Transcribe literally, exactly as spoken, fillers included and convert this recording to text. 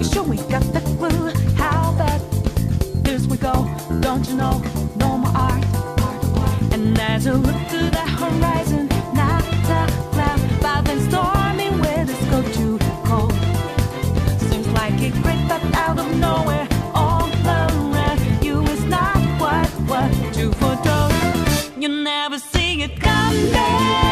sure we got the clue. How bad this we go, don't you know? No more art. And as you look to the horizon, not a cloud, but then stormy weather's go too cold. Seems like it crept up out of nowhere, all around. You is not what, what you foretold. You never see it come back.